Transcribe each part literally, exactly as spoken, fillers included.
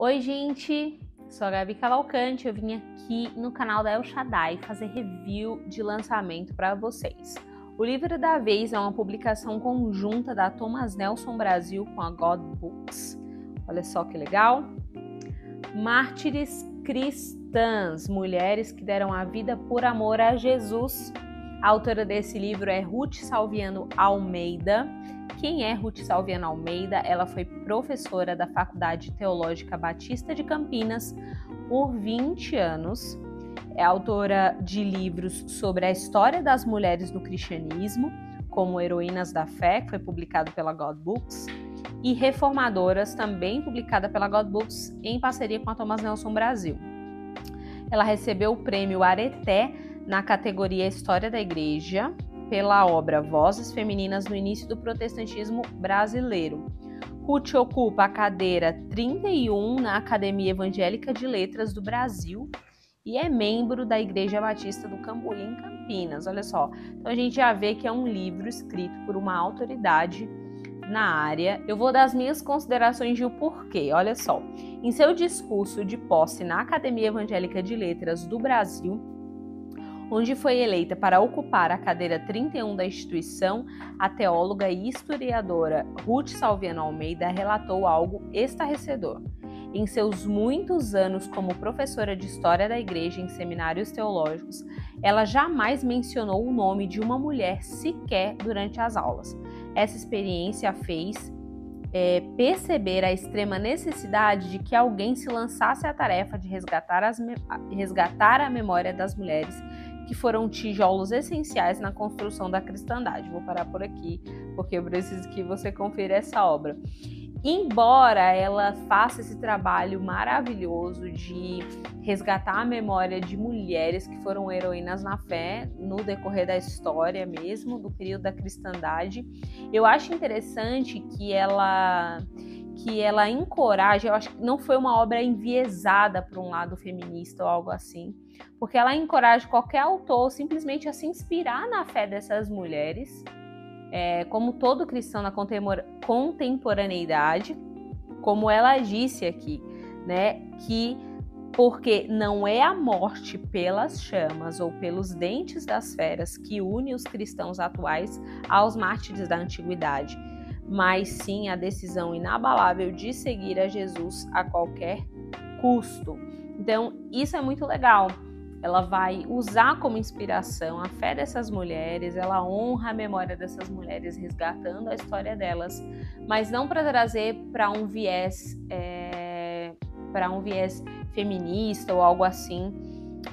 Oi, gente! Sou a Gabi Cavalcanti, eu vim aqui no canal da El Shaddai fazer review de lançamento para vocês. O livro da vez é uma publicação conjunta da Thomas Nelson Brasil com a God Books. Olha só que legal! Mártires Cristãs, mulheres que deram a vida por amor a Jesus. A autora desse livro é Ruth Salviano Almeida. Quem é Ruth Salviano Almeida? Ela foi professora da Faculdade Teológica Batista de Campinas por vinte anos. É autora de livros sobre a história das mulheres no cristianismo, como Heroínas da Fé, que foi publicado pela God Books, e Reformadoras, também publicada pela God Books, em parceria com a Thomas Nelson Brasil. Ela recebeu o prêmio Areté na categoria História da Igreja, pela obra Vozes Femininas no Início do Protestantismo Brasileiro. Ruth ocupa a cadeira trinta e um na Academia Evangélica de Letras do Brasil e é membro da Igreja Batista do Cambuí, em Campinas. Olha só, então a gente já vê que é um livro escrito por uma autoridade na área. Eu vou dar as minhas considerações de o porquê, olha só. Em seu discurso de posse na Academia Evangélica de Letras do Brasil, onde foi eleita para ocupar a cadeira trinta e um da instituição, a teóloga e historiadora Ruth Salviano Almeida relatou algo estarrecedor. Em seus muitos anos como professora de História da Igreja em seminários teológicos, ela jamais mencionou o nome de uma mulher sequer durante as aulas. Essa experiência fez É, perceber a extrema necessidade de que alguém se lançasse à tarefa de resgatar, as me- resgatar a memória das mulheres que foram tijolos essenciais na construção da cristandade. Vou parar por aqui, porque eu preciso que você confira essa obra. Embora ela faça esse trabalho maravilhoso de resgatar a memória de mulheres que foram heroínas na fé no decorrer da história mesmo, do período da cristandade, eu acho interessante que ela, que ela encoraja, eu acho que não foi uma obra enviesada por um lado feminista ou algo assim, porque ela encoraja qualquer autor simplesmente a se inspirar na fé dessas mulheres, É, como todo cristão na contemporaneidade, como ela disse aqui, né, que porque não é a morte pelas chamas ou pelos dentes das feras que une os cristãos atuais aos mártires da antiguidade, mas sim a decisão inabalável de seguir a Jesus a qualquer custo. Então, isso é muito legal. Ela vai usar como inspiração a fé dessas mulheres, ela honra a memória dessas mulheres, resgatando a história delas, mas não para trazer para um viés, é, para um viés feminista ou algo assim,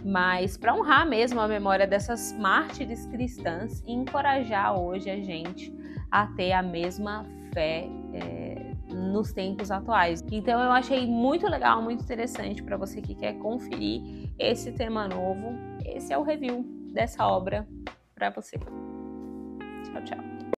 mas para honrar mesmo a memória dessas mártires cristãs e encorajar hoje a gente a ter a mesma fé é, nos tempos atuais. Então eu achei muito legal, muito interessante para você que quer conferir esse tema novo. Esse é o review dessa obra para você. Tchau, tchau.